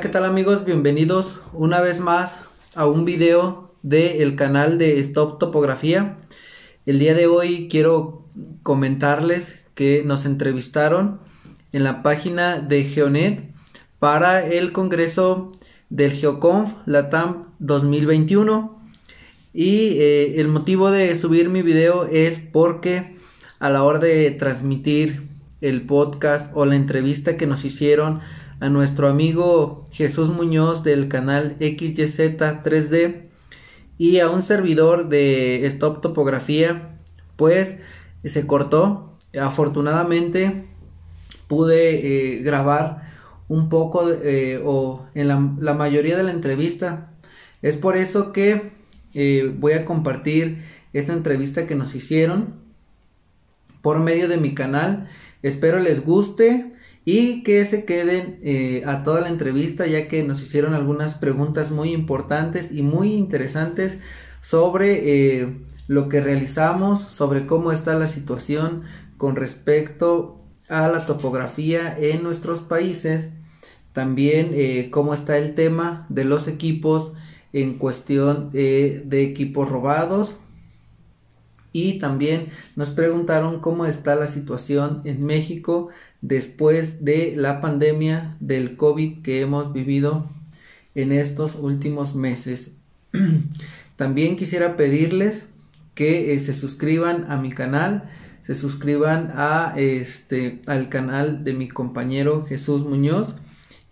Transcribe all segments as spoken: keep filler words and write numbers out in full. Hola, ¿qué tal amigos? Bienvenidos una vez más a un video del canal de Stop Topografía. El día de hoy quiero comentarles que nos entrevistaron en la página de Geonet para el congreso del Geoconf Latam dos mil veintiuno. Y eh, el motivo de subir mi video es porque a la hora de transmitir el podcast o la entrevista que nos hicieron a nuestro amigo Jesús Muñoz del canal equis y zeta tres D y a un servidor de Stop Topografía, pues se cortó. Afortunadamente pude eh, grabar un poco eh, o en la, la mayoría de la entrevista. Es por eso que eh, voy a compartir esta entrevista que nos hicieron por medio de mi canal. Espero les guste y que se queden eh, a toda la entrevista, ya que nos hicieron algunas preguntas muy importantes y muy interesantes sobre eh, lo que realizamos, sobre cómo está la situación con respecto a la topografía en nuestros países. También eh, cómo está el tema de los equipos en cuestión eh, de equipos robados. Y también nos preguntaron cómo está la situación en México después de la pandemia del COVID que hemos vivido en estos últimos meses. También quisiera pedirles que eh, se suscriban a mi canal, se suscriban a este al canal de mi compañero Jesús Muñoz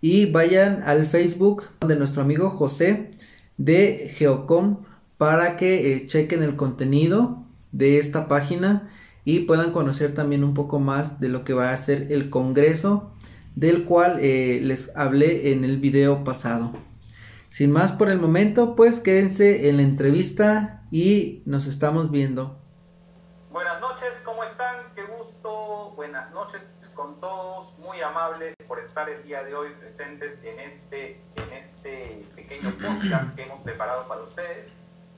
y vayan al Facebook de nuestro amigo José de Geocom para que eh, chequen el contenido de esta página y puedan conocer también un poco más de lo que va a ser el congreso del cual eh, les hablé en el video pasado. Sin más por el momento, pues quédense en la entrevista y nos estamos viendo. Buenas noches, ¿cómo están? Qué gusto, buenas noches con todos, muy amables por estar el día de hoy presentes en este, en este pequeño podcast que hemos preparado para ustedes.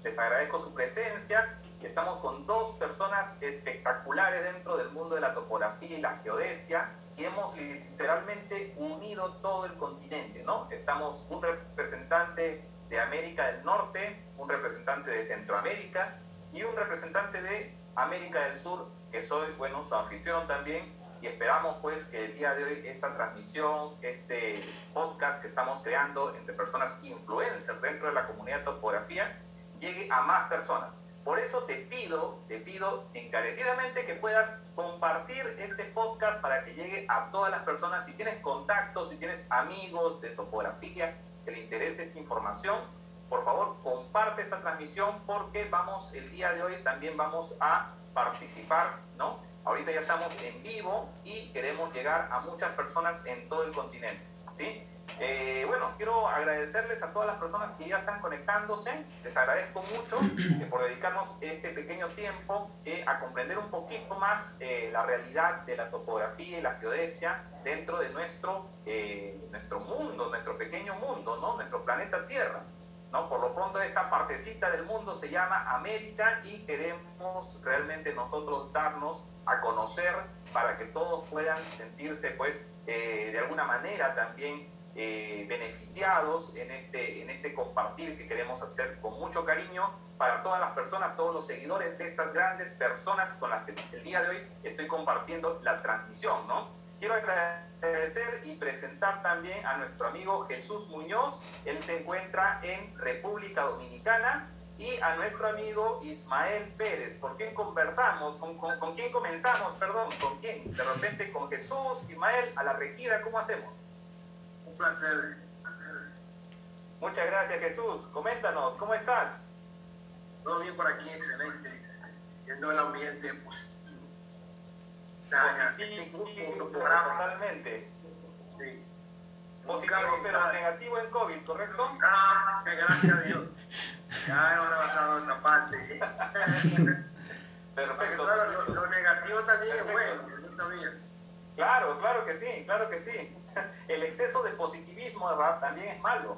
Les agradezco su presencia. Estamos con dos personas espectaculares dentro del mundo de la topografía y la geodesia, y hemos literalmente unido todo el continente, ¿no? Estamos un representante de América del Norte, un representante de Centroamérica y un representante de América del Sur, que soy, bueno, su anfitrión también, y esperamos pues que el día de hoy esta transmisión, este podcast que estamos creando entre personas influencers dentro de la comunidad de topografía, llegue a más personas. Por eso te pido, te pido encarecidamente que puedas compartir este podcast para que llegue a todas las personas. Si tienes contactos, si tienes amigos de topografía que le interese esta información, por favor comparte esta transmisión, porque vamos, el día de hoy también vamos a participar, ¿no? Ahorita ya estamos en vivo y queremos llegar a muchas personas en todo el continente, ¿sí? Eh, bueno, quiero agradecerles a todas las personas que ya están conectándose. Les agradezco mucho eh, por dedicarnos este pequeño tiempo eh, a comprender un poquito más eh, la realidad de la topografía y la geodesia dentro de nuestro, eh, nuestro mundo, nuestro pequeño mundo, ¿no? Nuestro planeta Tierra, ¿no? Por lo pronto esta partecita del mundo se llama América y queremos realmente nosotros darnos a conocer para que todos puedan sentirse pues eh, de alguna manera también Eh, beneficiados en este, en este compartir que queremos hacer con mucho cariño para todas las personas, todos los seguidores de estas grandes personas con las que el día de hoy estoy compartiendo la transmisión, ¿no? Quiero agradecer y presentar también a nuestro amigo Jesús Muñoz. Él se encuentra en República Dominicana, y a nuestro amigo Ismael Pérez, con quien conversamos, con, con, con quien comenzamos, perdón, con quien, de repente con Jesús, Ismael, a la regida, ¿cómo hacemos? Placer. Muchas gracias, Jesús. Coméntanos, ¿cómo estás? Todo bien por aquí, excelente. Viendo el ambiente positivo. Positivo, positivo totalmente. Sí. Positivo, pero negativo en COVID, ¿correcto? Ah, gracias a Dios. Ya hemos avanzado esa parte. Perfecto. Claro, lo, lo negativo también es bueno, yo sabía. Claro, claro que sí, claro que sí. El exceso de positivismo, ¿verdad?, también es malo.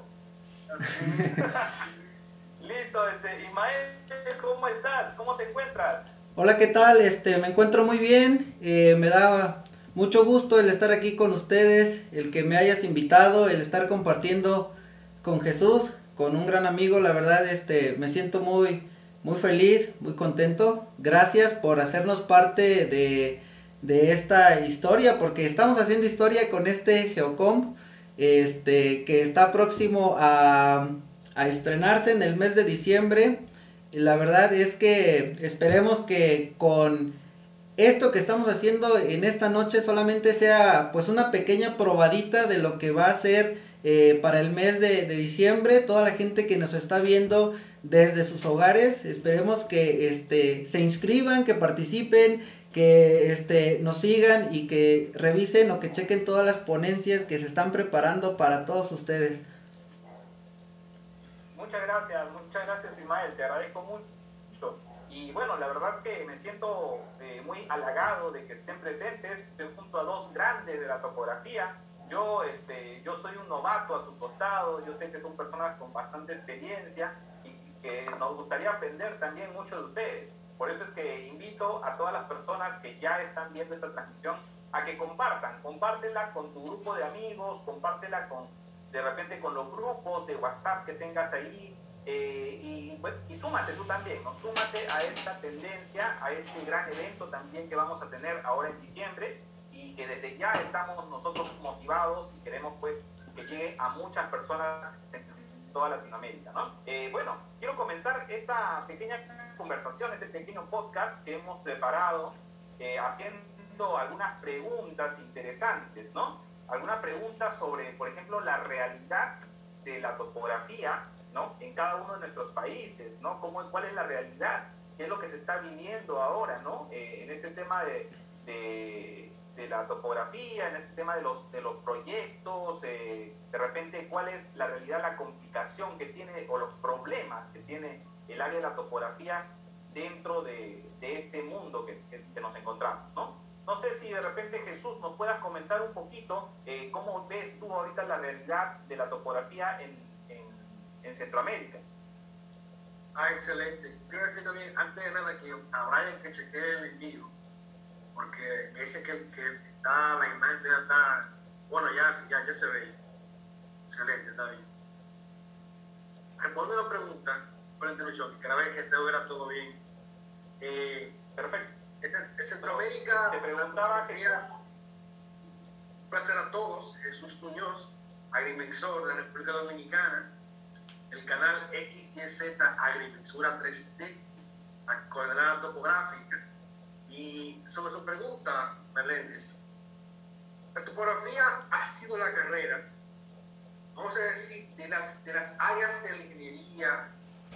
Listo, este, Ismael, ¿cómo estás? ¿Cómo te encuentras? Hola, ¿qué tal? Este, me encuentro muy bien. Eh, me da Mucho gusto el estar aquí con ustedes, el que me hayas invitado, el estar compartiendo con Jesús, con un gran amigo. La verdad, este, me siento muy, muy feliz, muy contento. Gracias por hacernos parte de, de esta historia, porque estamos haciendo historia con este Geocom, este, que está próximo a, a estrenarse en el mes de diciembre. La verdad es que esperemos que con esto que estamos haciendo en esta noche solamente sea pues una pequeña probadita de lo que va a ser eh, para el mes de, de diciembre. Toda la gente que nos está viendo desde sus hogares, esperemos que este, se inscriban, que participen, que este, nos sigan y que revisen o que chequen todas las ponencias que se están preparando para todos ustedes. Muchas gracias, muchas gracias Ismael, te agradezco mucho. Y bueno, la verdad que me siento eh, muy halagado de que estén presentes. Estoy junto a dos grandes de la topografía. Yo, este, yo soy un novato a su costado, yo sé que son personas con bastante experiencia y que nos gustaría aprender también mucho de ustedes. Por eso es que invito a todas las personas que ya están viendo esta transmisión a que compartan, compártela con tu grupo de amigos, compártela con... de repente con los grupos de WhatsApp que tengas ahí, eh, y, bueno, y súmate tú también, ¿no? Súmate a esta tendencia, a este gran evento también que vamos a tener ahora en diciembre, y que desde ya estamos nosotros motivados y queremos pues que llegue a muchas personas en toda Latinoamérica, ¿no? Eh, bueno, quiero comenzar esta pequeña conversación, este pequeño podcast que hemos preparado, eh, haciendo algunas preguntas interesantes, ¿no? Alguna pregunta sobre, por ejemplo, la realidad de la topografía, ¿no? En cada uno de nuestros países, ¿no? ¿Cómo, ¿Cuál es la realidad? ¿Qué es lo que se está viniendo ahora, ¿no? Eh, en este tema de, de, de la topografía, en este tema de los, de los proyectos, eh, de repente, ¿cuál es la realidad, la complicación que tiene o los problemas que tiene el área de la topografía dentro de, de este mundo que, que, que nos encontramos, ¿no? No sé si de repente, Jesús, nos puedas comentar un poquito eh, cómo ves tú ahorita la realidad de la topografía en, en, en Centroamérica. Ah, excelente. Quiero decir también, antes de nada, que a Brian que chequee el envío, porque ese que, que está, la imagen ya está, bueno, ya, ya, ya se ve. Excelente, está bien. Responde la pregunta, que la vez que te hubiera todo bien. Eh, Perfecto. En Centroamérica, te preguntaba que un placer a todos, Jesús Muñoz, agrimensor de la República Dominicana, el canal equis y zeta Agrimensura tres D, la coordenada topográfica. Y sobre su pregunta, Meléndez, la topografía ha sido la carrera, vamos a decir, de las, de las áreas de la ingeniería,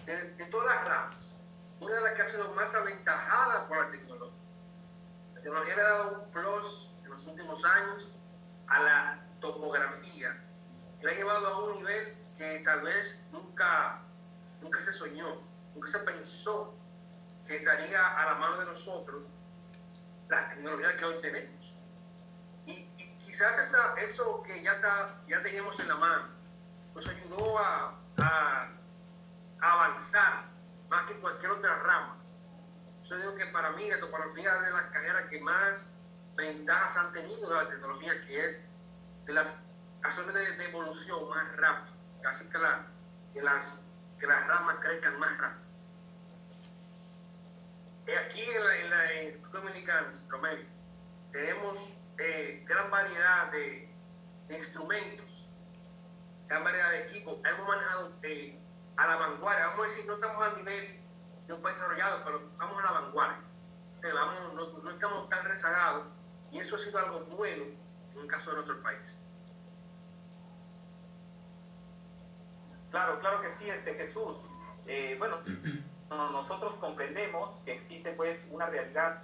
de, de todas las ramas, una de las que ha sido más aventajada por la tecnología. La tecnología le ha dado un plus en los últimos años a la topografía. La ha llevado a un nivel que tal vez nunca, nunca se soñó, nunca se pensó que estaría a la mano de nosotros la tecnología que hoy tenemos. Y, y quizás esa, eso que ya, ta, ya teníamos en la mano nos ayudó a, a, a avanzar más que cualquier otra rama. Yo digo que para mí la topografía es de las carreras que más ventajas han tenido de la tecnología, que es de las razones de, de evolución más rápida, casi que, la, que, las, que las ramas crezcan más rápido. Eh, aquí en la, en la en Dominicana, en Centroamérica, tenemos eh, gran variedad de, de instrumentos, gran variedad de equipos. Hemos manejado eh, a la vanguardia, vamos a decir, no estamos al nivel de un país desarrollado, pero vamos a la vanguardia. Entonces, vamos, no, no estamos tan rezagados, y eso ha sido algo bueno en el caso de nuestro país. Claro, claro que sí, este Jesús. Eh, bueno, nosotros comprendemos que existe pues una realidad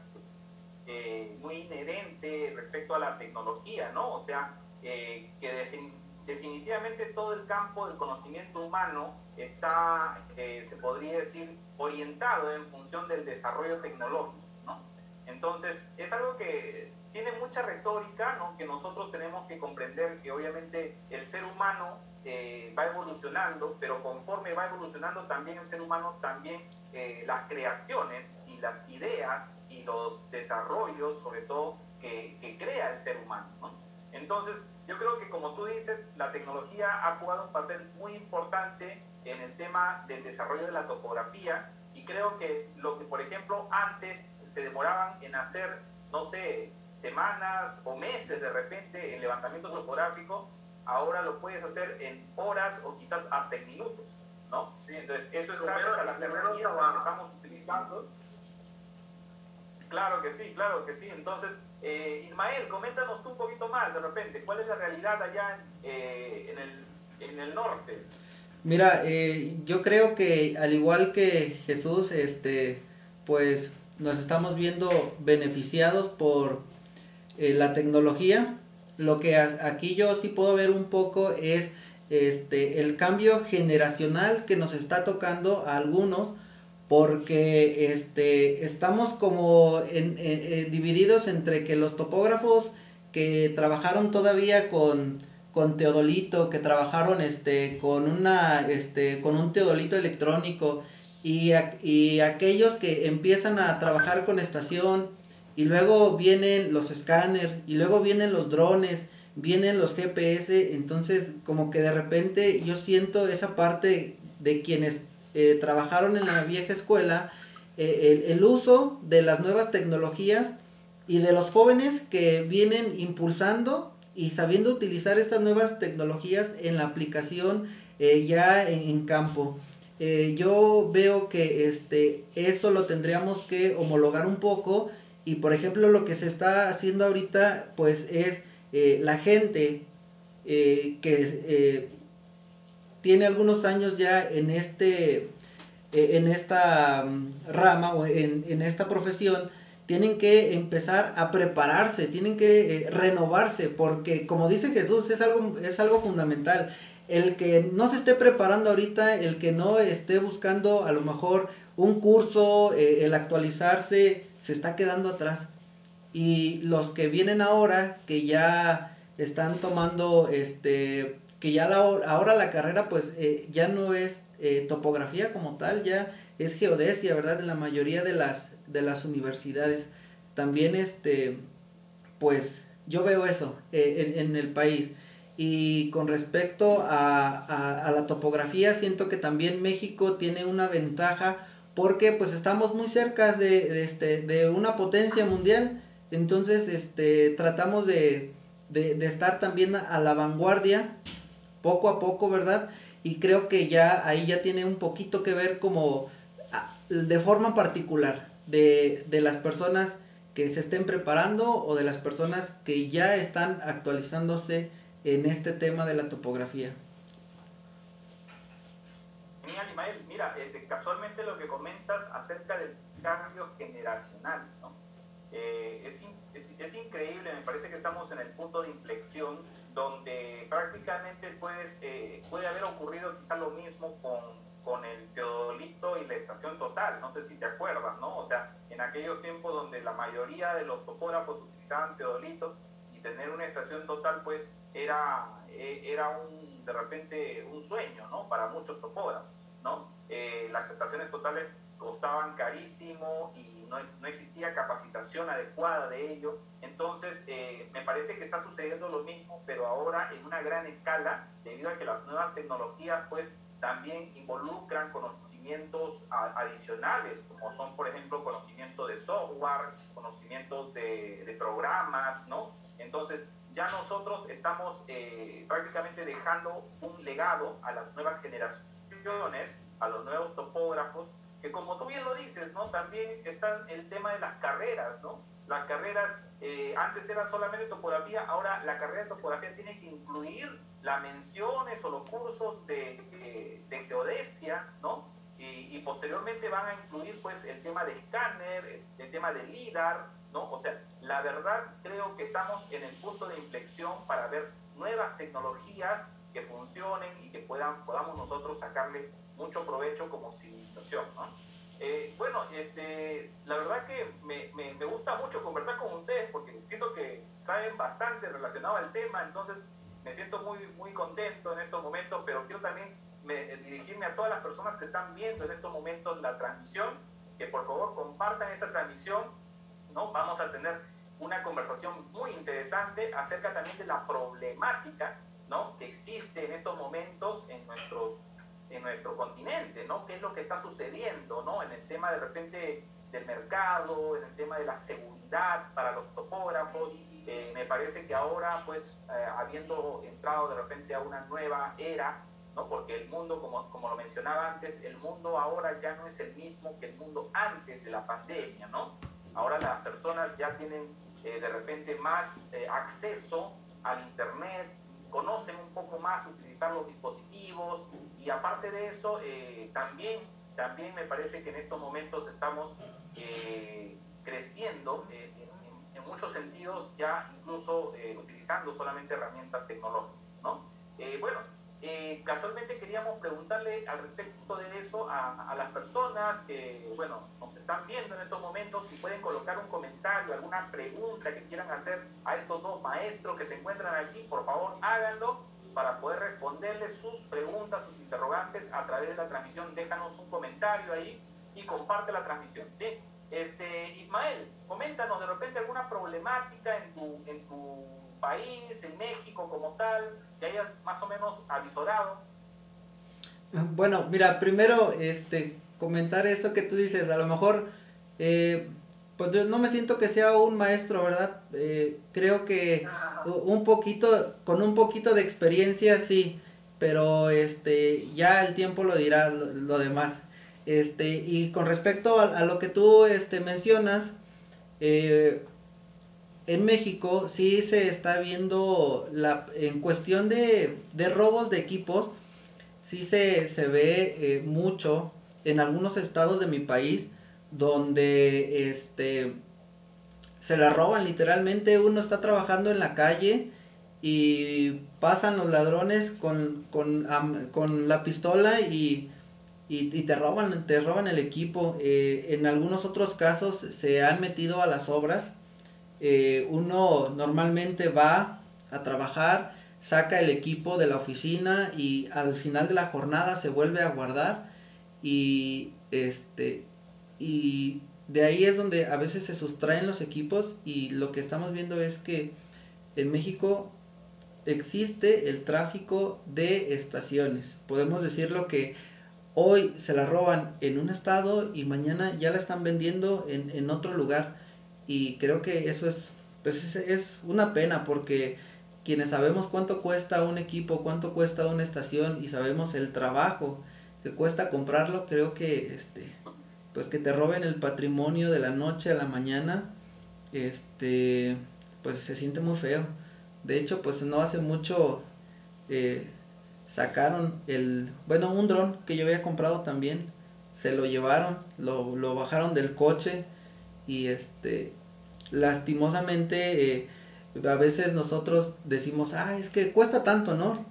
eh, muy inherente respecto a la tecnología, ¿no? O sea, eh, que definitivamente Definitivamente todo el campo del conocimiento humano está, eh, se podría decir, orientado en función del desarrollo tecnológico, ¿no? Entonces, es algo que tiene mucha retórica, ¿no? Que nosotros tenemos que comprender que obviamente el ser humano eh, va evolucionando, pero conforme va evolucionando también el ser humano, también eh, las creaciones y las ideas y los desarrollos, sobre todo, que, que crea el ser humano, ¿no? Entonces, yo creo que, como tú dices, la tecnología ha jugado un papel muy importante en el tema del desarrollo de la topografía, y creo que lo que, por ejemplo, antes se demoraban en hacer, no sé, semanas o meses de repente en levantamiento topográfico, ahora lo puedes hacer en horas o quizás hasta en minutos, ¿no? Sí, entonces, eso es gracias a las herramientas que estamos utilizando. Claro que sí, claro que sí. Entonces, eh, Ismael, coméntanos tú un poquito más de repente. ¿Cuál es la realidad allá en, eh, en, el, en el norte? Mira, eh, yo creo que al igual que Jesús, este, pues nos estamos viendo beneficiados por eh, la tecnología. Lo que aquí yo sí puedo ver un poco es este, el cambio generacional que nos está tocando a algunos, porque este, estamos como en, en, en, divididos entre que los topógrafos que trabajaron todavía con, con teodolito, que trabajaron este, con, una, este, con un teodolito electrónico, y, a, y aquellos que empiezan a trabajar con estación, y luego vienen los escáneres, y luego vienen los drones, vienen los G P S. Entonces, como que de repente yo siento esa parte de quienes Eh, trabajaron en la vieja escuela, eh, el, el uso de las nuevas tecnologías, y de los jóvenes que vienen impulsando y sabiendo utilizar estas nuevas tecnologías en la aplicación eh, ya en, en campo. Eh, yo veo que este, eso lo tendríamos que homologar un poco, y por ejemplo lo que se está haciendo ahorita pues es eh, la gente eh, que eh, tiene algunos años ya en, este, en esta rama o en, en esta profesión, tienen que empezar a prepararse, tienen que eh, renovarse, porque como dice Jesús, es algo, es algo fundamental. El que no se esté preparando ahorita, el que no esté buscando a lo mejor un curso, eh, el actualizarse, se está quedando atrás. Y los que vienen ahora, que ya están tomando este... que ya la, ahora la carrera pues eh, ya no es eh, topografía como tal, ya es geodesia, ¿verdad? En la mayoría de las, de las universidades. También este, pues yo veo eso eh, en, en el país. Y con respecto a, a, a la topografía, siento que también México tiene una ventaja, porque pues estamos muy cerca de, de, este, de una potencia mundial. Entonces este, tratamos de, de, de estar también a la vanguardia, poco a poco, ¿verdad? Y creo que ya ahí ya tiene un poquito que ver como de forma particular de, de las personas que se estén preparando, o de las personas que ya están actualizándose en este tema de la topografía. Genial, Ismael. Mira, este, casualmente lo que comentas acerca del cambio generacional, ¿no? Eh, es, es, es increíble, me parece que estamos en el punto de inflexión donde prácticamente puedes, eh, puede haber ocurrido quizá lo mismo con, con el teodolito y la estación total, no sé si te acuerdas, ¿no? O sea, en aquellos tiempos donde la mayoría de los topógrafos utilizaban teodolito, y tener una estación total pues era, eh, era un, de repente un sueño, ¿no? Para muchos topógrafos, ¿no? Eh, las estaciones totales costaban carísimo y no, no existía capacitación adecuada de ello. Entonces, eh, me parece que está sucediendo lo mismo, pero ahora en una gran escala, debido a que las nuevas tecnologías pues también involucran conocimientos a, adicionales, como son, por ejemplo, conocimiento de software, conocimientos de, de programas, ¿no? Entonces, ya nosotros estamos eh, prácticamente dejando un legado a las nuevas generaciones, a los nuevos topógrafos, que, como tú bien lo dices, ¿no? También está el tema de las carreras, ¿no? Las carreras, eh, antes era solamente topografía, ahora la carrera de topografía tiene que incluir las menciones o los cursos de, de, de geodesia, ¿no? Y, y posteriormente van a incluir, pues, el tema de escáner, el, el tema de lidar, ¿no? O sea, la verdad creo que estamos en el punto de inflexión para ver nuevas tecnologías que funcionen y que puedan, podamos nosotros sacarle mucho provecho como civilización, ¿no? Eh, bueno, este, la verdad que me, me, me gusta mucho conversar con ustedes, porque siento que saben bastante relacionado al tema, entonces me siento muy, muy contento en estos momentos, pero quiero también me, dirigirme a todas las personas que están viendo en estos momentos la transmisión, que por favor compartan esta transmisión, ¿no? Vamos a tener una conversación muy interesante acerca también de la problemática, ¿no?, que existe en estos momentos en nuestros en nuestro continente, ¿no? ¿Qué es lo que está sucediendo, ¿no?, en el tema de repente del mercado, en el tema de la seguridad para los topógrafos? Eh, me parece que ahora, pues, eh, habiendo entrado de repente a una nueva era, ¿no?, porque el mundo, como, como lo mencionaba antes, el mundo ahora ya no es el mismo que el mundo antes de la pandemia, ¿no? Ahora las personas ya tienen eh, de repente más eh, acceso al internet, conocen un poco más utilizar los dispositivos, y aparte de eso, eh, también, también me parece que en estos momentos estamos eh, creciendo eh, en, en muchos sentidos, ya incluso eh, utilizando solamente herramientas tecnológicas, ¿no? Eh, bueno, eh, casualmente queríamos preguntarle al respecto de eso a, a las personas que, bueno, nos están viendo en estos momentos, si pueden colocar un comentario, alguna pregunta que quieran hacer a estos dos maestros que se encuentran aquí, por favor háganlo, para poder responderles sus preguntas, sus interrogantes a través de la transmisión. Déjanos un comentario ahí y comparte la transmisión, ¿sí? Este, Ismael, coméntanos de repente alguna problemática en tu, en tu país, en México como tal, que hayas más o menos avisorado. Bueno, mira, primero este, comentar eso que tú dices. A lo mejor, eh, pues yo no me siento que sea un maestro, ¿verdad? Eh, creo que... Ah. Un poquito, con un poquito de experiencia sí, pero este ya el tiempo lo dirá lo, lo demás. Este, y con respecto a, a lo que tú este, mencionas, eh, en México sí se está viendo, la, en cuestión de, de robos de equipos, sí se, se ve eh, mucho en algunos estados de mi país, donde este... se la roban literalmente. Uno está trabajando en la calle y pasan los ladrones con, con, um, con la pistola y, y, y te roban, te roban el equipo. Eh, en algunos otros casos se han metido a las obras. Eh, uno normalmente va a trabajar, saca el equipo de la oficina y al final de la jornada se vuelve a guardar, y este y de ahí es donde a veces se sustraen los equipos. Y lo que estamos viendo es que en México existe el tráfico de estaciones. Podemos decirlo que hoy se la roban en un estado y mañana ya la están vendiendo en, en otro lugar. Y creo que eso es, pues es una pena, porque quienes sabemos cuánto cuesta un equipo, cuánto cuesta una estación, y sabemos el trabajo que cuesta comprarlo, creo que... este pues que te roben el patrimonio de la noche a la mañana, este, pues se siente muy feo. De hecho, pues no hace mucho eh, sacaron el, bueno, un dron que yo había comprado también, se lo llevaron, lo, lo bajaron del coche, y este, lastimosamente, eh, a veces nosotros decimos, ah, es que cuesta tanto, ¿no?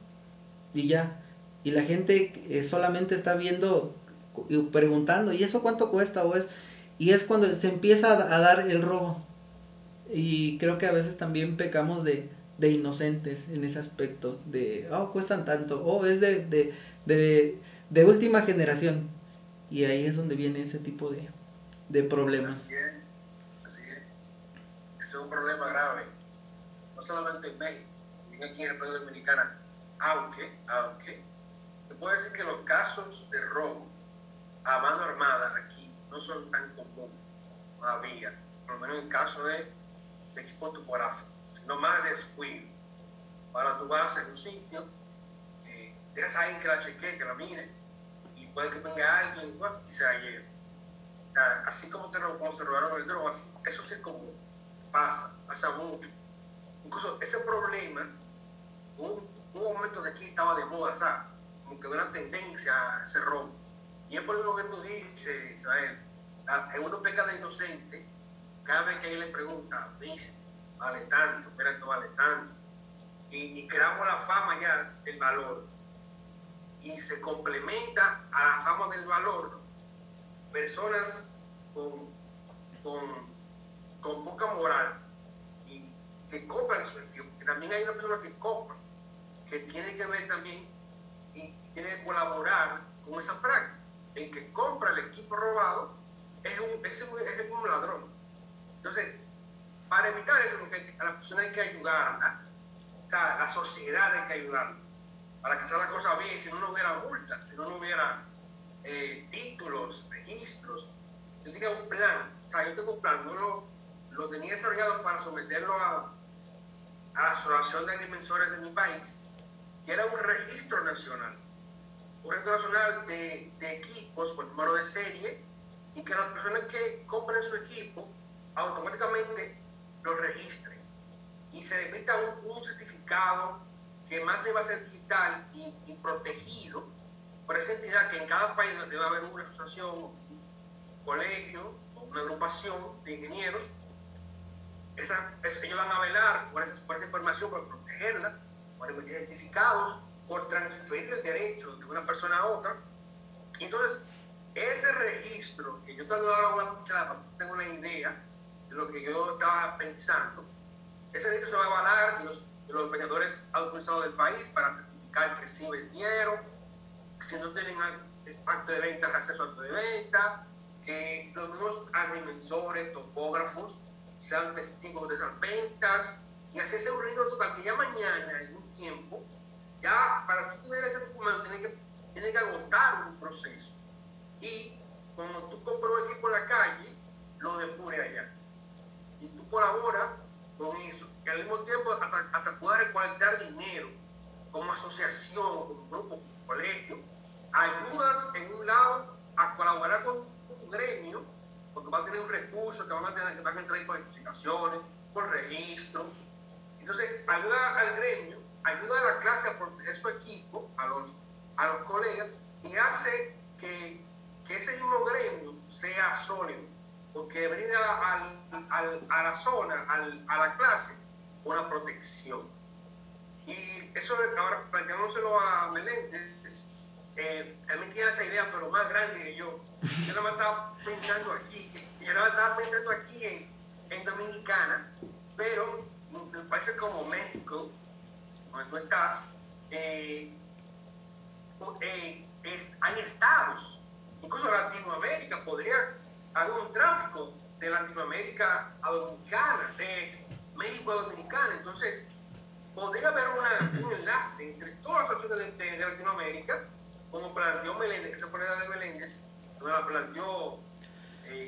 Y ya, y la gente eh, solamente está viendo... y preguntando, ¿y eso cuánto cuesta? O es, y es cuando se empieza a, a dar el robo. Y creo que a veces también pecamos de, de inocentes en ese aspecto, de, oh, cuestan tanto, o oh, es de, de, de, de última generación. Y ahí es donde viene ese tipo de, de problemas. Así es, así es. Es un problema grave, no solamente en México, sino aquí en República Dominicana. Aunque, aunque, se puede decir que los casos de robo a mano armada aquí no son tan comunes todavía, por lo menos en caso de, de equipo topográfico, sino más descuido. Ahora tú vas a un sitio, eh, dejas a alguien que la chequee, que la mire, y puede que tenga alguien y se la lleve. O sea, así como te robaron, se robaron el dron, eso sí es común, pasa, pasa mucho. Incluso ese problema, hubo un, un momento que aquí estaba de moda, ¿sabes? Como que una tendencia a ese robo. Y es por lo que tú dices, Isabel, que uno peca de inocente, cada vez que alguien le pregunta, ¿viste? Vale tanto, mira, esto vale tanto. Y, y creamos la fama ya del valor. Y se complementa a la fama del valor personas con, con, con poca moral y que compran su equipo. Que también hay una persona que compra, que tiene que ver también y tiene que colaborar con esa práctica. El que compra el equipo robado es un, es un, es como un ladrón. Entonces, para evitar eso, a las personas hay que ayudarla, o sea, a la sociedad hay que ayudarla, para que salga la cosa bien. Si no, no hubiera multas, si no, no hubiera eh, títulos, registros. Yo tenía un plan, o sea, yo tengo un plan, no lo, lo tenía desarrollado para someterlo a, a la Asociación de Agrimensores de mi país, que era un registro nacional, un registro nacional de, de equipos con número de serie, y que las personas que compren su equipo automáticamente lo registren y se les emita un, un certificado que más le va a ser digital y, y protegido por esa entidad, que en cada país debe haber una asociación, un colegio, una agrupación de ingenieros. Esa, es, ellos van a velar por esa, por esa información, por protegerla, por emitir certificados, por transferir el derecho de una persona a otra. Y entonces, ese registro, que yo te tengo una idea de lo que yo estaba pensando, ese registro se va a avalar de los, de los vendedores autorizados del país para certificar que sí vendieron, que si no tienen acto de venta, acceso a acto de venta, que los mismos agrimensores, topógrafos, sean testigos de esas ventas, y hacerse un registro total, que ya mañana, en un tiempo, ya para tú tener ese documento, tienes que, tienes que agotar un proceso. Y cuando tú compras un equipo en la calle, lo depure allá. Y tú colaboras con eso. Y al mismo tiempo, hasta, hasta poder recolectar dinero como asociación, como grupo, como colegio, ayudas en un lado a colaborar con un gremio, porque van a tener un recurso, que van a tener, que van a entrar con explicaciones, con registro. Entonces, ayuda al gremio, ayuda a la clase a proteger su equipo, a los, a los colegas, y hace que, que ese mismo gremio sea sólido, porque brinda al, al, a la zona, al, a la clase, una protección. Y eso, ahora planteándoselo a Meléndez, eh, también tiene esa idea, pero más grande que yo. Yo no me estaba pensando aquí, yo no me estaba pensando aquí en, en Dominicana, pero en países como México, donde tú estás, eh, eh, es, hay estados, incluso Latinoamérica, podría haber un tráfico de Latinoamérica a Dominicana, de México a Dominicana. Entonces, podría haber una, un enlace entre todas las opciones de, de, de Latinoamérica, como planteó Meléndez, que se pone de Meléndez, me la planteó eh,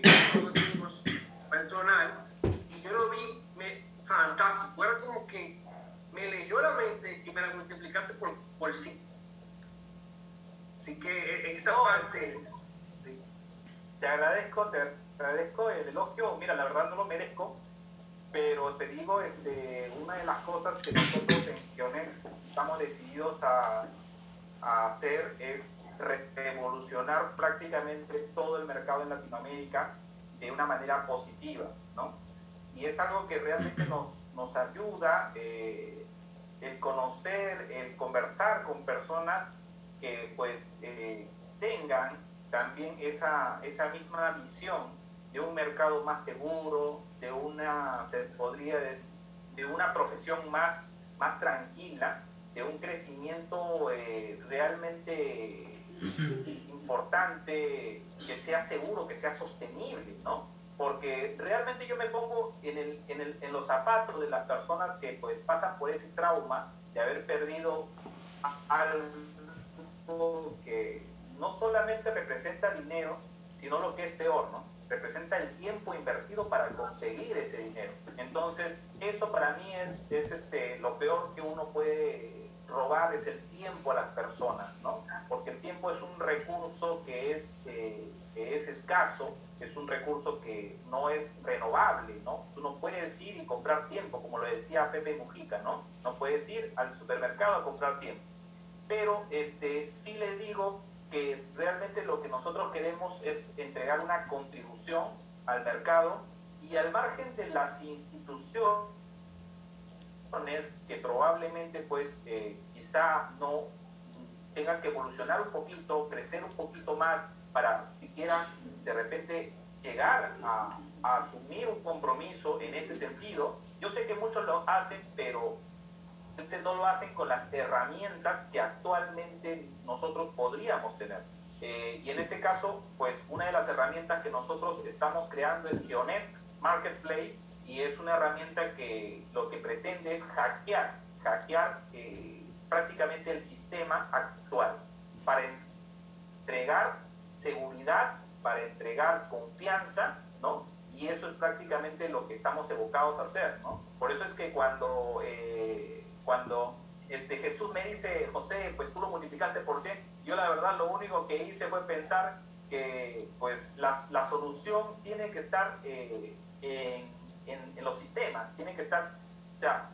personal, y yo lo vi me, fantástico. Era como que me leyó la mente y me la multiplicaste por, por sí. Así que esa parte, sí. Te agradezco, te agradezco el elogio. Mira, la verdad no lo merezco, pero te digo, este, una de las cosas que nosotros en Gionet estamos decididos a, a hacer es revolucionar prácticamente todo el mercado en Latinoamérica de una manera positiva, ¿no? Y es algo que realmente nos, nos ayuda eh, el conocer, el conversar con personas que pues eh, tengan también esa, esa misma visión de un mercado más seguro, de una, se podría decir, de una profesión más, más tranquila, de un crecimiento eh, realmente importante, que sea seguro, que sea sostenible, ¿no? Porque realmente yo me pongo en, el, en, el, en los zapatos de las personas que pues pasan por ese trauma de haber perdido algo que no solamente representa dinero, sino lo que es peor, ¿no? Representa el tiempo invertido para conseguir ese dinero. Entonces, eso para mí es, es este, lo peor que uno puede robar es el tiempo a las personas, ¿no? Porque el tiempo es un recurso que es, eh, que es escaso, es un recurso que no es renovable, ¿no? Tú no puedes ir y comprar tiempo, como lo decía Pepe Mujica, ¿no? No puedes ir al supermercado a comprar tiempo. Pero este, sí les digo que realmente lo que nosotros queremos es entregar una contribución al mercado, y al margen de las instituciones que probablemente pues eh, quizá no tengan que evolucionar un poquito, crecer un poquito más para siquiera de repente llegar a, a asumir un compromiso en ese sentido. Yo sé que muchos lo hacen, pero no lo hacen con las herramientas que actualmente nosotros podríamos tener. Eh, y en este caso, pues una de las herramientas que nosotros estamos creando es Gionet Marketplace, y es una herramienta que lo que pretende es hackear, hackear eh, prácticamente el sistema actual para entregar seguridad, para entregar confianza, ¿no? Y eso es prácticamente lo que estamos evocados a hacer, ¿no? Por eso es que cuando, eh, cuando este Jesús me dice, José, pues tú lo multiplicaste por cien, yo la verdad lo único que hice fue pensar que pues la, la solución tiene que estar eh, en, en, en los sistemas, tiene que estar, o sea,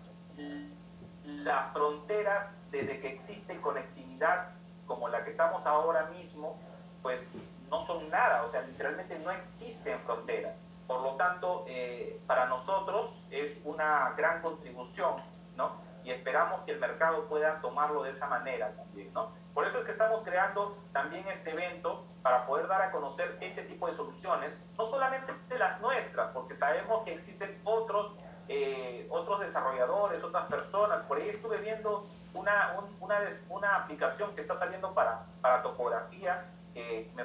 las fronteras desde que existe conectividad como la que estamos ahora mismo, pues no son nada, o sea, literalmente no existen fronteras. Por lo tanto, eh, para nosotros es una gran contribución, ¿no? Y esperamos que el mercado pueda tomarlo de esa manera también, ¿no? Por eso es que estamos creando también este evento para poder dar a conocer este tipo de soluciones, no solamente de las nuestras, porque sabemos que existen otros, eh, otros desarrolladores, otras personas. Por ahí estuve viendo una, un, una, una aplicación que está saliendo para, para topografía, eh, me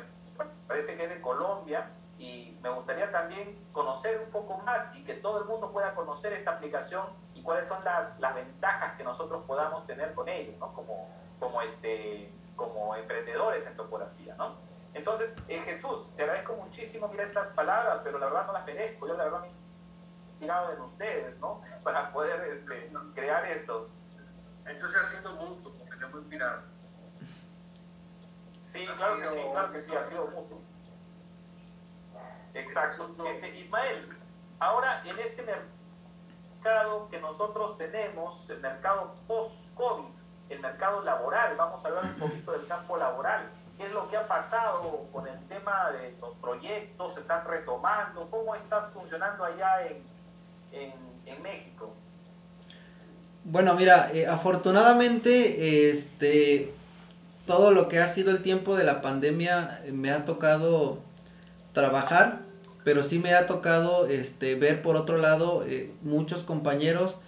parece que es de Colombia, y me gustaría también conocer un poco más y que todo el mundo pueda conocer esta aplicación y cuáles son las, las ventajas que nosotros podamos tener con ellos, ¿no? Como, como, este, como emprendedores en topografía, ¿no? Entonces, eh, Jesús, te agradezco muchísimo, mira, estas palabras, pero la verdad no las merezco, yo la verdad me he tirado en ustedes, ¿no? Para poder este, crear esto. Entonces, haciendo mucho, porque te voy a inspirar. Sí, claro que sí, claro que sí, ha sido mucho. Exacto. Este, Ismael, ahora en este mercado que nosotros tenemos, el mercado post-COVID, el mercado laboral, vamos a hablar un poquito del campo laboral. ¿Qué es lo que ha pasado con el tema de los proyectos? ¿Se están retomando? ¿Cómo estás funcionando allá en, en, en México? Bueno, mira, eh, afortunadamente, este, todo lo que ha sido el tiempo de la pandemia me ha tocado trabajar, pero sí me ha tocado este, ver por otro lado eh, muchos compañeros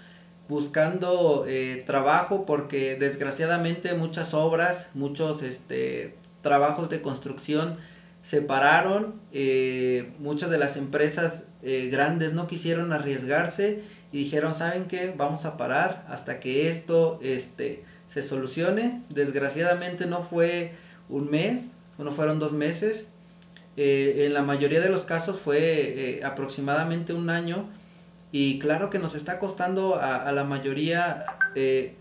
buscando eh, trabajo, porque desgraciadamente muchas obras, muchos este, trabajos de construcción se pararon, eh, muchas de las empresas eh, grandes no quisieron arriesgarse y dijeron, ¿saben qué? Vamos a parar hasta que esto este, se solucione. Desgraciadamente no fue un mes, no fueron dos meses, Eh, en la mayoría de los casos fue eh, aproximadamente un año, y claro que nos está costando a, a la mayoría eh,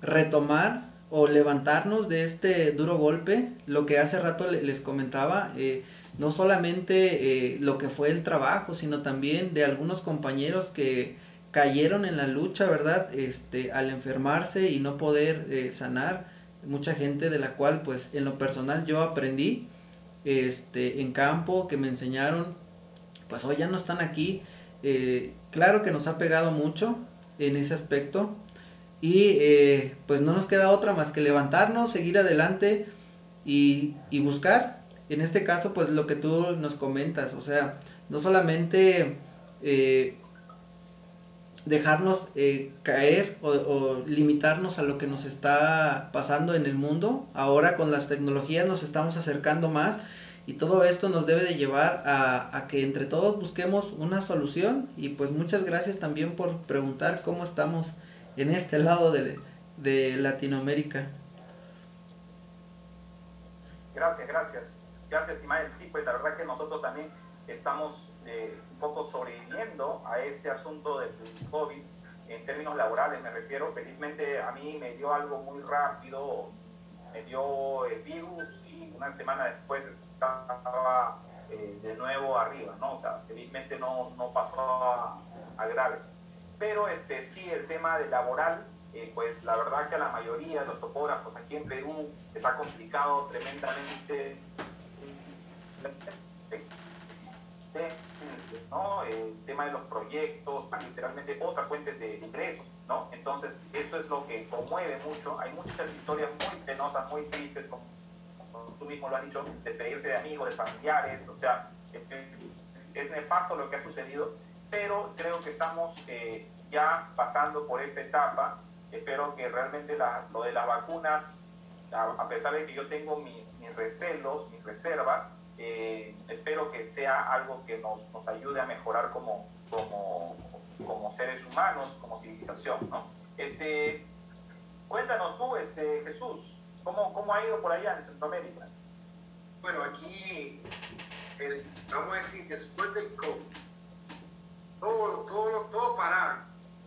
retomar o levantarnos de este duro golpe. Lo que hace rato le, les comentaba, eh, no solamente eh, lo que fue el trabajo, sino también de algunos compañeros que cayeron en la lucha, ¿verdad? Este, al enfermarse y no poder eh, sanar, mucha gente de la cual pues en lo personal yo aprendí. Este, en campo, que me enseñaron, pues hoy ya no están aquí. Eh, claro que nos ha pegado mucho en ese aspecto, y eh, pues no nos queda otra más que levantarnos, seguir adelante y, y buscar, en este caso pues lo que tú nos comentas, o sea, no solamente eh, dejarnos eh, caer o, o limitarnos a lo que nos está pasando en el mundo. Ahora con las tecnologías nos estamos acercando más, y todo esto nos debe de llevar a, a que entre todos busquemos una solución. Y pues muchas gracias también por preguntar cómo estamos en este lado de, de Latinoamérica. Gracias, gracias. Gracias, Ismael. Sí, pues la verdad que nosotros también estamos eh, un poco sobreviviendo a este asunto del COVID en términos laborales, me refiero. Felizmente a mí me dio algo muy rápido, me dio el virus y una semana después estaba eh, de nuevo arriba, ¿no? O sea, felizmente no, no pasó a, a graves. Pero este, sí, el tema de laboral, eh, pues la verdad que a la mayoría de los topógrafos aquí en Perú les ha complicado tremendamente, ¿no? El tema de los proyectos, literalmente otras fuentes de ingresos, ¿no? Entonces eso es lo que conmueve mucho. Hay muchas historias muy penosas, muy tristes, como, como tú mismo lo has dicho, despedirse de amigos, de familiares, o sea, es, es nefasto lo que ha sucedido, pero creo que estamos eh, ya pasando por esta etapa. Espero que realmente la, lo de las vacunas a, a pesar de que yo tengo mis, mis recelos, mis reservas, eh, espero que sea algo que nos, nos ayude a mejorar como, como, como seres humanos, como civilización, ¿no? Este, cuéntanos tú, este, Jesús, ¿cómo, cómo ha ido por allá en Centroamérica? Bueno, aquí, el, vamos a decir, después del COVID, todo, todo, todo pararon,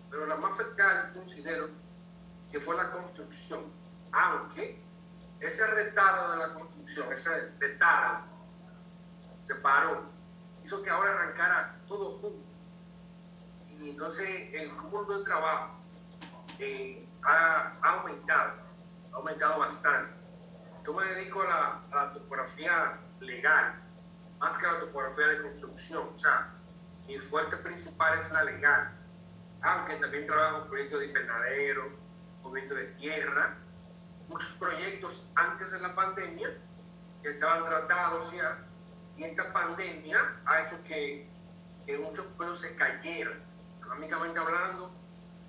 pero la más cercana, considero, que fue la construcción, aunque ese retardo de la construcción, ese retardo, se paró, hizo que ahora arrancara todo junto, y entonces el mundo del trabajo eh, ha, ha aumentado, ha aumentado bastante. Yo me dedico a la, a la topografía legal, más que a la topografía de construcción, o sea, mi fuerte principal es la legal, aunque también trabajo en proyectos de invernadero, proyectos de tierra, muchos proyectos antes de la pandemia que estaban tratados ya, y esta pandemia ha hecho que, que muchos proyectos se cayeran, económicamente hablando,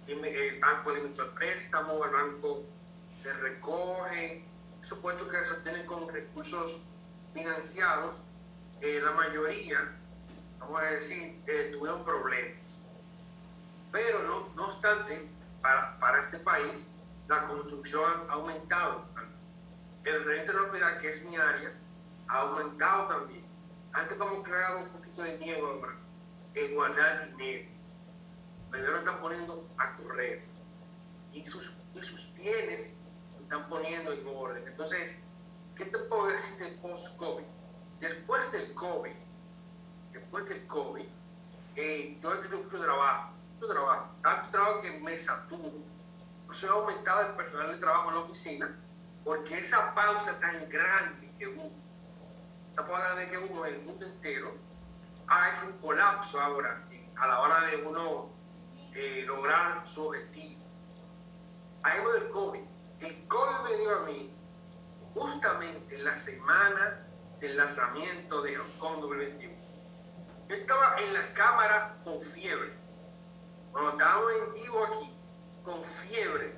el banco limitó el préstamo, el banco se recoge, supuesto que se obtienen con recursos financiados, eh, la mayoría, vamos a decir, eh, tuvieron problemas. Pero no, no obstante, para, para este país, la construcción ha aumentado. El renta propiedad, que es mi área, ha aumentado también. Antes como creaba un poquito de miedo, ahora, en guardar dinero. Primero están poniendo a correr. Y sus, y sus bienes están poniendo en orden. Entonces, ¿qué te puedo decir de post-COVID? Después del COVID, después del COVID, eh, yo he tenido mucho trabajo, mucho trabajo, tanto trabajo que me saturo. Por eso he aumentado el personal de trabajo en la oficina, porque esa pausa tan grande que hubo, esa pausa grande que hubo en el mundo entero, ha hecho un colapso ahora, a la hora de uno eh, lograr su objetivo. Ahí va del COVID. El COVID me dio a mí justamente en la semana del lanzamiento de Geocom dos mil veintiuno. Yo estaba en la cámara con fiebre. Cuando estábamos en vivo aquí, con fiebre.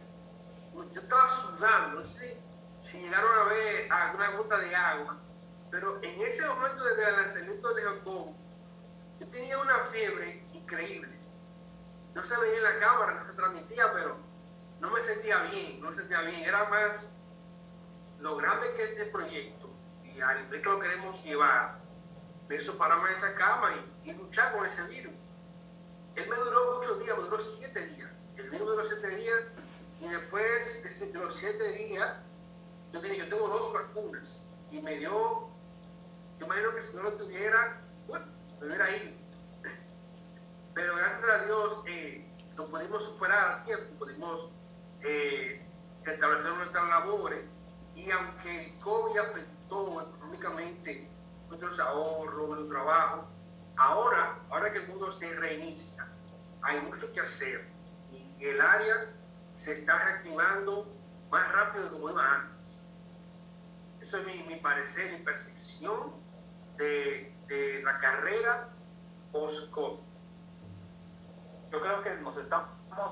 Yo estaba sudando, no sé si llegaron a ver alguna gota de agua, pero en ese momento desde el lanzamiento de Geocom, yo tenía una fiebre increíble. No se veía en la cámara, no se transmitía, pero no me sentía bien, no me sentía bien, era más lo grande que este proyecto y al nivel que lo queremos llevar, me hizo pararme en esa cama y, y luchar con ese virus. Él me duró muchos días, me duró siete días, el virus duró siete días y después de los siete días, yo, tenía, yo tengo dos vacunas y me dio, yo imagino que si no lo tuviera, bueno, me hubiera ido. Pero gracias a Dios eh, lo pudimos superar a tiempo, pudimos Eh, establecer nuestras labores y aunque el COVID afectó económicamente nuestros ahorros, nuestro trabajo, ahora, ahora que el mundo se reinicia, hay mucho que hacer y el área se está reactivando más rápido de como iba antes. Eso es mi, mi parecer, mi percepción de, de la carrera post-COVID. Yo creo que nos estamos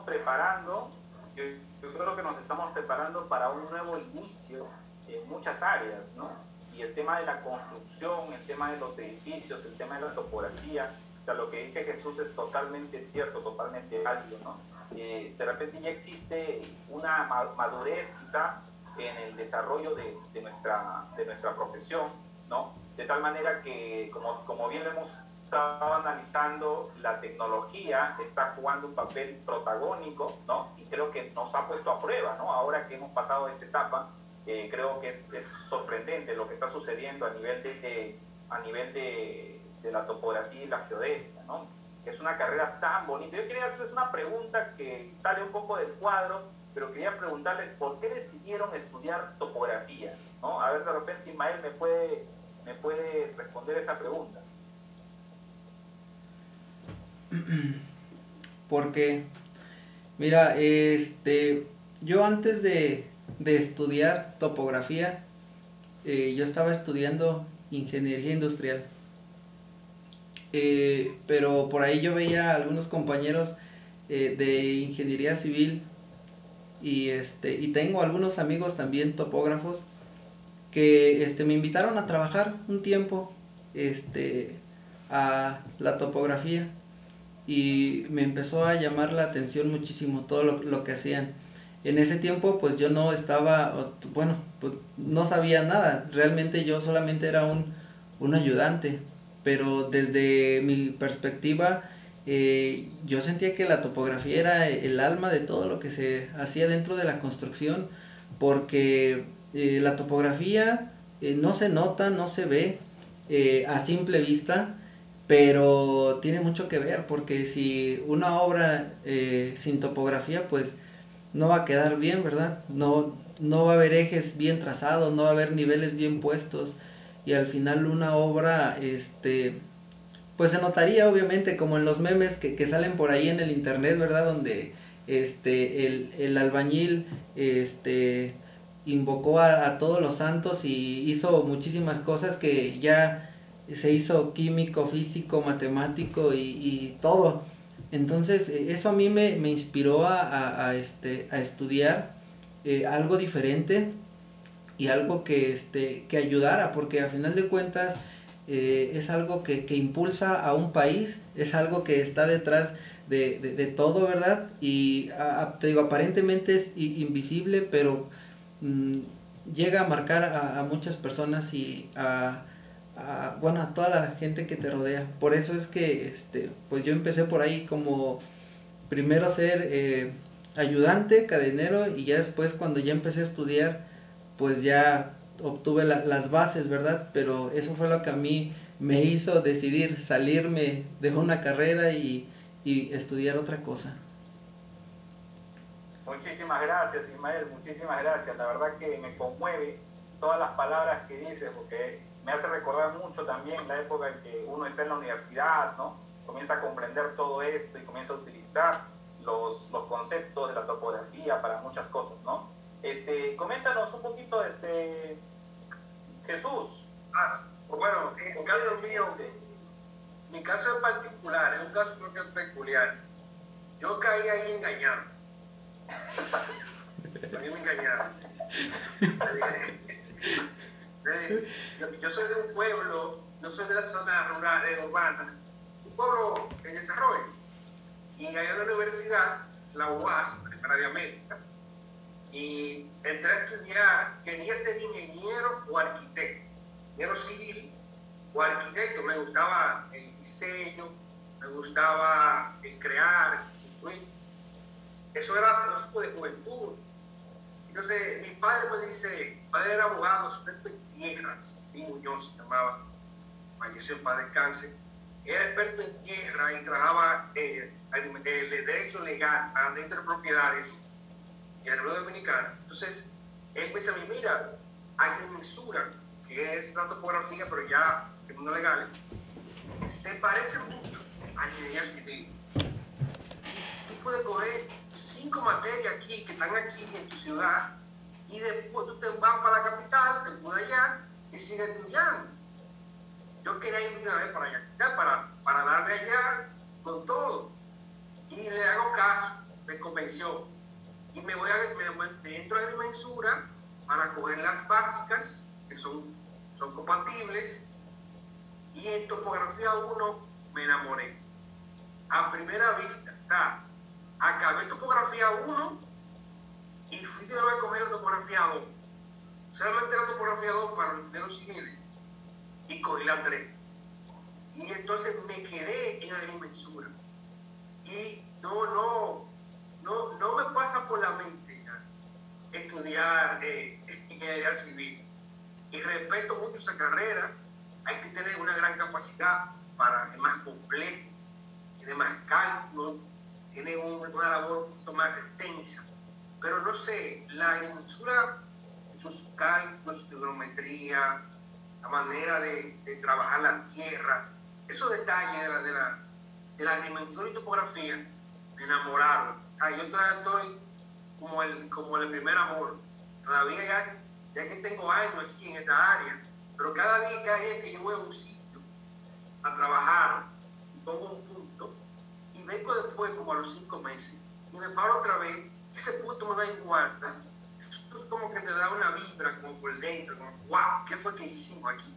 preparando Yo, yo creo que nos estamos preparando para un nuevo inicio en muchas áreas, ¿no? Y el tema de la construcción, el tema de los edificios, el tema de la topografía, o sea, lo que dice Jesús es totalmente cierto, totalmente válido, ¿no? Eh, de repente ya existe una madurez quizá en el desarrollo de, de, nuestra, de nuestra profesión, ¿no? De tal manera que, como, como bien lo hemos estado analizando, la tecnología está jugando un papel protagónico, ¿no? Y creo que nos ha puesto a prueba, ¿no? Ahora que hemos pasado esta etapa, eh, creo que es, es sorprendente lo que está sucediendo a nivel de, de, a nivel de, de la topografía y la geodesia, ¿no? Es una carrera tan bonita. Yo quería hacerles una pregunta que sale un poco del cuadro, pero quería preguntarles por qué decidieron estudiar topografía, ¿no? A ver, de repente Ismael me puede, me puede responder esa pregunta. Porque, mira, este, yo antes de, de estudiar topografía, eh, yo estaba estudiando ingeniería industrial, eh, pero por ahí yo veía a algunos compañeros eh, de ingeniería civil y, este, y tengo algunos amigos también topógrafos que este, me invitaron a trabajar un tiempo este, a la topografía, y me empezó a llamar la atención muchísimo todo lo, lo que hacían. En ese tiempo pues yo no estaba, bueno, pues no sabía nada, realmente yo solamente era un, un ayudante, pero desde mi perspectiva eh, yo sentía que la topografía era el alma de todo lo que se hacía dentro de la construcción, porque eh, la topografía eh, no se nota, no se ve eh, a simple vista, pero tiene mucho que ver, porque si una obra eh, sin topografía pues no va a quedar bien, ¿verdad? No, no va a haber ejes bien trazados, no va a haber niveles bien puestos, y al final una obra, este, pues se notaría obviamente, como en los memes que, que salen por ahí en el internet, ¿verdad? Donde este, el, el albañil este, invocó a, a todos los santos y hizo muchísimas cosas que ya se hizo químico, físico, matemático y, y todo. Entonces eso a mí me, me inspiró a, a, a, este, a estudiar eh, algo diferente y algo que, este, que ayudara, porque a final de cuentas eh, es algo que, que impulsa a un país, es algo que está detrás de, de, de todo, ¿verdad? Y a, te digo, aparentemente es invisible, pero mmm, llega a marcar a, a muchas personas y a... A, bueno, a toda la gente que te rodea. Por eso es que este, pues yo empecé por ahí, como primero ser eh, ayudante, cadenero, y ya después cuando ya empecé a estudiar pues ya obtuve la, las bases, ¿verdad? Pero eso fue lo que a mí me hizo decidir salirme de una carrera y, y estudiar otra cosa. Muchísimas gracias, Ismael, muchísimas gracias. La verdad que me conmueve todas las palabras que dices, porque me hace recordar mucho también la época en que uno está en la universidad, ¿no? Comienza a comprender todo esto y comienza a utilizar los, los conceptos de la topografía para muchas cosas, ¿no? Este, coméntanos un poquito, este, Jesús. Ah, bueno, en el caso mío, mi caso en particular, es un caso creo que es peculiar. Yo caí ahí engañado. Ahí me engañaron. De, yo, yo soy de un pueblo, no soy de la zona rural, eh, urbana, un pueblo en desarrollo. Y hay una universidad, la U A S, de América, y entré a estudiar, quería ser ingeniero o arquitecto, ingeniero civil o arquitecto. Me gustaba el diseño, me gustaba el crear, construir. Eso era propósito de juventud. Entonces, mi padre me dice, mi padre era abogado, experto en tierras, mi Muñoz se llamaba, falleció en paz descanse, era experto en tierra y trabajaba eh, el, el derecho legal a dentro de propiedades en el pueblo dominicano. Entonces, él me dice a mí, mira, hay una mixtura, que es la topografía, pero ya en mundo legal, se parece mucho a ingeniería civil. Tú puedes coger cinco materias aquí, que están aquí en tu ciudad, y después tú te vas para la capital, te mudas allá y sigues estudiando. Yo quería irme una vez para allá, para, para darle allá con todo, y le hago caso, me convenció, y me voy a, me, me entro a la mensura para coger las básicas, que son, son compatibles, y en topografía uno me enamoré, a primera vista, o sea, acabé topografía uno y fui de nuevo a coger topografía dos. Solamente la topografía dos para los primeros civiles y cogí la tres. Y entonces me quedé en la inmensura. Y no, no, no, no me pasa por la mente ya, estudiar eh, ingeniería civil. Y respeto mucho esa carrera. Hay que tener una gran capacidad para, es más complejo, tiene más cálculo, tiene una labor un poquito más extensa, pero no sé, la agrimensura, sus cálculos, su geometría, la manera de, de trabajar la tierra, esos detalles de la, de la, de la agrimensura y topografía, me enamoraron. O sea, yo todavía estoy como el, como el primer amor, todavía ya, ya que tengo años aquí en esta área, pero cada día, cada día que yo voy a un sitio a trabajar, pongo un punto, vengo después como a los cinco meses y me paro otra vez ese punto me da igual, ¿no? Como que te da una vibra como por dentro, como wow, ¿qué fue que hicimos aquí?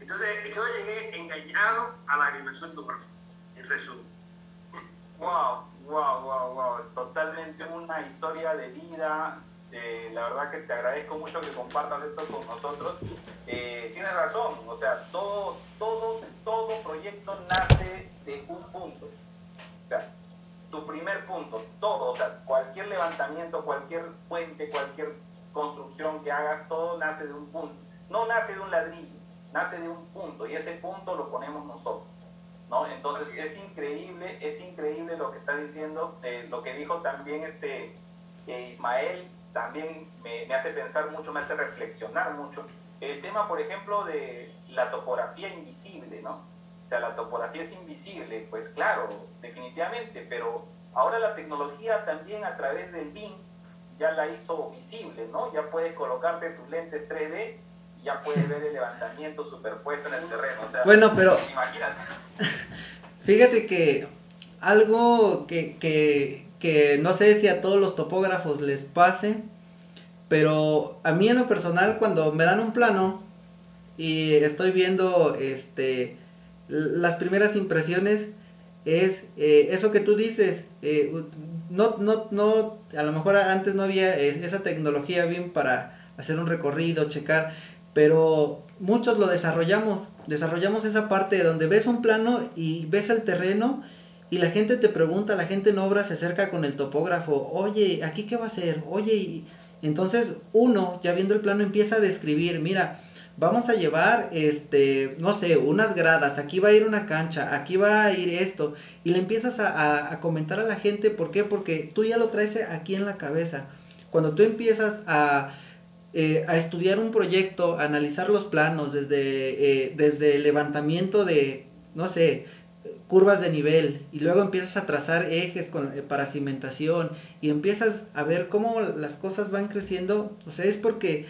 Entonces yo llegué engañado a la dimensión topográfica, en resumen. Wow, wow, wow, wow, totalmente una historia de vida. Eh, la verdad que te agradezco mucho que compartas esto con nosotros. Eh, tienes razón, o sea, todo, todo, todo proyecto nace de un punto. O sea, tu primer punto, todo, o sea, cualquier levantamiento, cualquier puente, cualquier construcción que hagas, todo nace de un punto. No nace de un ladrillo, nace de un punto, y ese punto lo ponemos nosotros, ¿no? Entonces es increíble, es increíble lo que está diciendo, eh, lo que dijo también este eh, Ismael. También me, me hace pensar mucho, me hace reflexionar mucho. El tema, por ejemplo, de la topografía invisible, ¿no? O sea, la topografía es invisible, pues claro, definitivamente, pero ahora la tecnología también a través del B I M ya la hizo visible, ¿no? Ya puedes colocarte tus lentes tres D y ya puedes ver el levantamiento superpuesto en el terreno. O sea, bueno, pero imagínate. Fíjate que algo que... que... que no sé si a todos los topógrafos les pase, pero a mí en lo personal cuando me dan un plano y estoy viendo este las primeras impresiones es eh, eso que tú dices, eh, no, no, no, a lo mejor antes no había esa tecnología bien para hacer un recorrido, checar, pero muchos lo desarrollamos, desarrollamos esa parte donde ves un plano y ves el terreno. Y la gente te pregunta, la gente en obra se acerca con el topógrafo, oye, ¿aquí qué va a ser? Oye, y entonces uno, ya viendo el plano, empieza a describir, mira, vamos a llevar, este, no sé, unas gradas, aquí va a ir una cancha, aquí va a ir esto, y le empiezas a, a, a comentar a la gente, ¿por qué? Porque tú ya lo traes aquí en la cabeza. Cuando tú empiezas a, eh, a estudiar un proyecto, a analizar los planos, desde, eh, desde el levantamiento de, no sé, curvas de nivel, y luego empiezas a trazar ejes con, eh, para cimentación, y empiezas a ver cómo las cosas van creciendo. O sea, es porque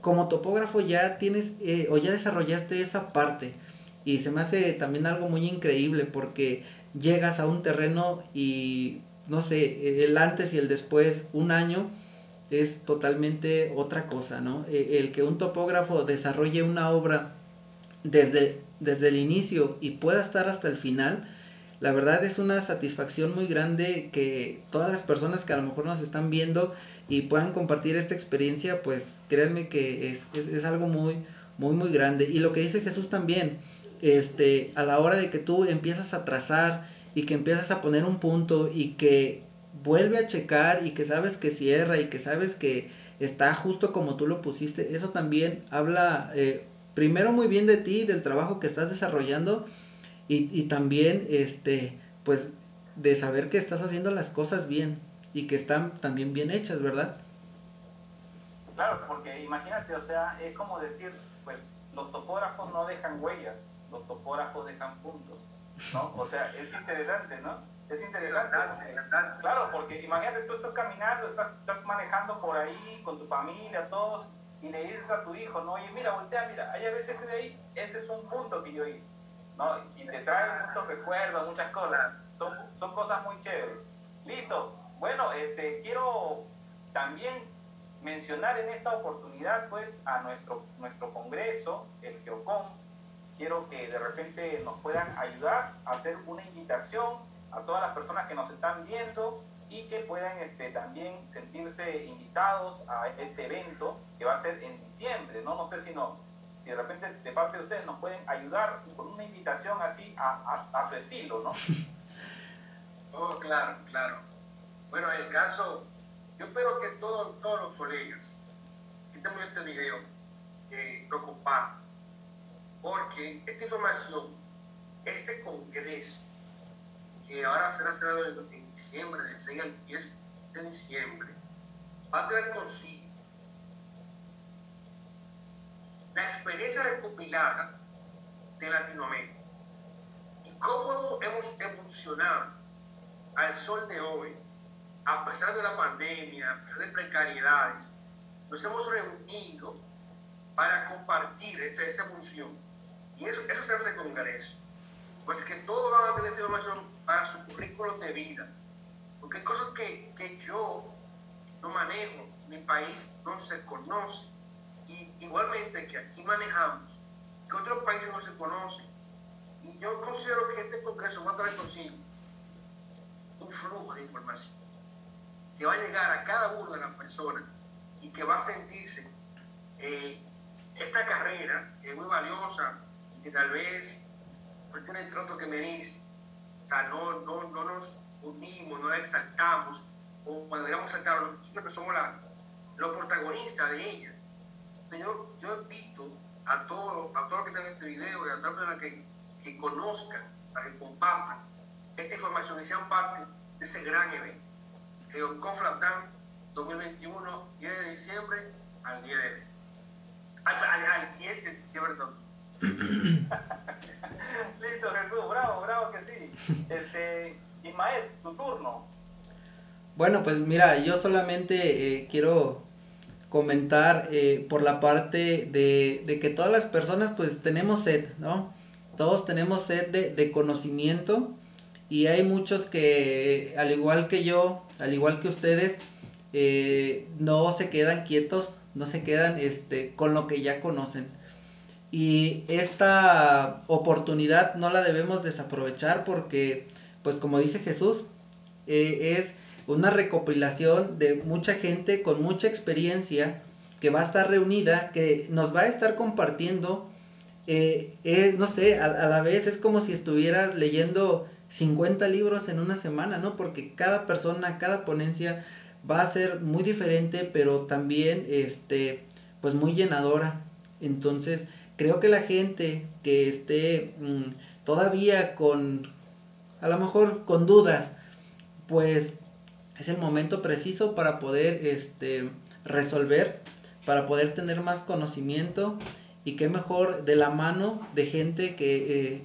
como topógrafo ya tienes eh, o ya desarrollaste esa parte, y se me hace también algo muy increíble porque llegas a un terreno y no sé, el antes y el después, un año es totalmente otra cosa, ¿no? Eh, el que un topógrafo desarrolle una obra desde desde el inicio y pueda estar hasta el final, la verdad es una satisfacción muy grande que todas las personas que a lo mejor nos están viendo y puedan compartir esta experiencia, pues créanme que es, es, es algo muy, muy, muy grande. Y lo que dice Jesús también, este, a la hora de que tú empiezas a trazar y que empiezas a poner un punto y que vuelve a checar y que sabes que cierra y que sabes que está justo como tú lo pusiste, eso también habla... Eh, primero muy bien de ti, del trabajo que estás desarrollando, y, y también este pues de saber que estás haciendo las cosas bien y que están también bien hechas, ¿verdad? Claro, porque imagínate, o sea, es como decir, pues los topógrafos no dejan huellas, los topógrafos dejan puntos, ¿no? O sea, es interesante, ¿no? Es interesante. Claro, porque imagínate, tú estás caminando, estás, estás manejando por ahí con tu familia, todos, y le dices a tu hijo, no, oye, mira, voltea, mira, hay a veces ese de ahí, ese es un punto que yo hice, ¿no? Y te trae muchos recuerdos, muchas cosas, son, son cosas muy chéveres. Listo, bueno, este, quiero también mencionar en esta oportunidad, pues, a nuestro, nuestro congreso, el Geocom. Quiero que de repente nos puedan ayudar a hacer una invitación a todas las personas que nos están viendo, y que puedan este, también sentirse invitados a este evento que va a ser en diciembre, ¿no? No sé si, no, si de repente de parte de ustedes nos pueden ayudar con una invitación así a, a, a su estilo, ¿no? Oh, claro, claro. Bueno, en el caso, yo espero que todo, todos los colegas que estén viendo este video eh, lo compartan, porque esta información, este congreso, que ahora será cerrado en diciembre, del seis al diez de diciembre, va a traer consigo la experiencia recopilada de Latinoamérica y cómo hemos evolucionado al sol de hoy, a pesar de la pandemia, a pesar de precariedades. Nos hemos reunido para compartir esta, esta evolución, y eso, eso se hace con Congreso. Pues que todos van a tener esta información para su currículum de vida, porque hay cosas que, que yo no manejo, mi país no se conoce, y igualmente que aquí manejamos, que otros países no se conocen, y yo considero que este Congreso va a traer consigo un flujo de información que va a llegar a cada una de las personas y que va a sentirse eh, esta carrera que es muy valiosa y que tal vez por tener el trato que merece, o sea, no, no, no nos unimos, no la exaltamos, o cuando digamos exaltarla, nosotros que somos la, los protagonistas de ella. Yo, yo invito a todos a todo los que están en este video y a todas las personas que, que conozcan, para que compartan esta información y sean parte de ese gran evento. Geoconf dos mil veintiuno, diez de diciembre al diez de diciembre. Al, al, al diez de diciembre también. Listo, Jesús, bravo, bravo que sí. Este, Ismael, tu turno. Bueno, pues mira, yo solamente eh, quiero comentar eh, por la parte de, de que todas las personas pues tenemos sed, ¿no? Todos tenemos sed de, de conocimiento, y hay muchos que al igual que yo, al igual que ustedes, eh, no se quedan quietos, no se quedan este, con lo que ya conocen, y esta oportunidad no la debemos desaprovechar porque pues como dice Jesús, eh, es una recopilación de mucha gente con mucha experiencia que va a estar reunida, que nos va a estar compartiendo, eh, eh, no sé, a, a la vez es como si estuvieras leyendo cincuenta libros en una semana, ¿no? Porque cada persona, cada ponencia va a ser muy diferente, pero también, este, pues muy llenadora. Entonces, creo que la gente que esté mmm, todavía con, a lo mejor con dudas, pues es el momento preciso para poder este, resolver, para poder tener más conocimiento, y qué mejor de la mano de gente que eh,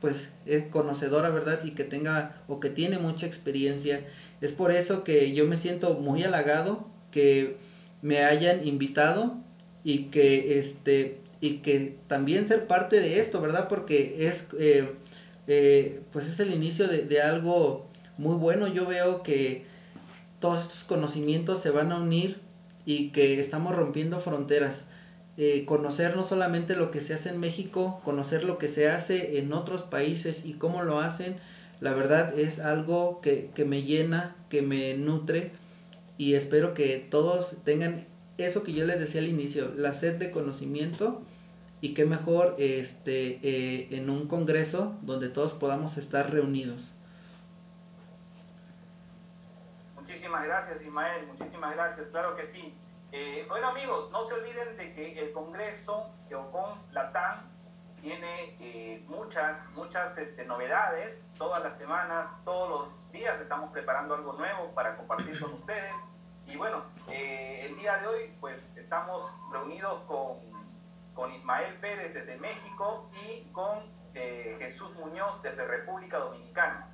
pues es conocedora, ¿verdad? Y que tenga o que tiene mucha experiencia. Es por eso que yo me siento muy halagado que me hayan invitado y que, este, y que también ser parte de esto, ¿verdad? Porque es, eh, eh, pues es el inicio de, de algo muy bueno. Yo veo que todos estos conocimientos se van a unir y que estamos rompiendo fronteras. Eh, conocer no solamente lo que se hace en México, conocer lo que se hace en otros países y cómo lo hacen, la verdad es algo que, que me llena, que me nutre, y espero que todos tengan eso que yo les decía al inicio, la sed de conocimiento, y qué mejor este, eh, en un congreso donde todos podamos estar reunidos. Muchísimas gracias, Ismael, muchísimas gracias, claro que sí. Eh, bueno, amigos, no se olviden de que el Congreso Geoconf Latam tiene eh, muchas, muchas este, novedades. Todas las semanas, todos los días estamos preparando algo nuevo para compartir con ustedes. Y bueno, eh, el día de hoy pues estamos reunidos con, con Ismael Pérez desde México y con eh, Jesús Muñoz desde República Dominicana.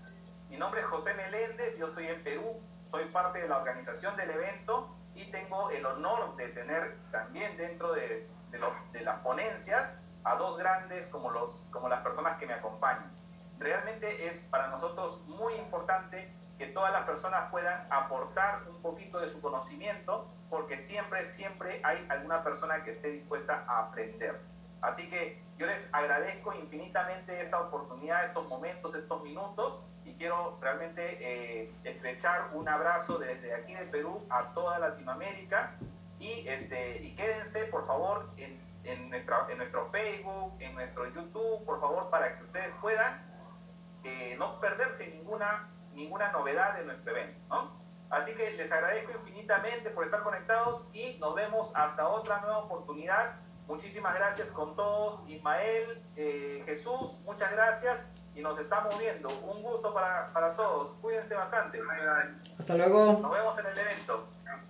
Mi nombre es José Meléndez, yo estoy en Perú. Soy parte de la organización del evento y tengo el honor de tener también dentro de, de, los, de las ponencias a dos grandes como, los, como las personas que me acompañan. Realmente es para nosotros muy importante que todas las personas puedan aportar un poquito de su conocimiento, porque siempre, siempre hay alguna persona que esté dispuesta a aprender. Así que yo les agradezco infinitamente esta oportunidad, estos momentos, estos minutos, y quiero realmente eh, estrechar un abrazo desde aquí de Perú a toda Latinoamérica, y, este, y quédense por favor en, en, nuestra, en nuestro Facebook, en nuestro YouTube, por favor, para que ustedes puedan eh, no perderse ninguna, ninguna novedad de nuestro evento, ¿no? Así que les agradezco infinitamente por estar conectados y nos vemos hasta otra nueva oportunidad. Muchísimas gracias con todos, Ismael, eh, Jesús, muchas gracias. Y nos estamos viendo. Un gusto para, para todos. Cuídense bastante. Hasta luego. Nos vemos en el evento.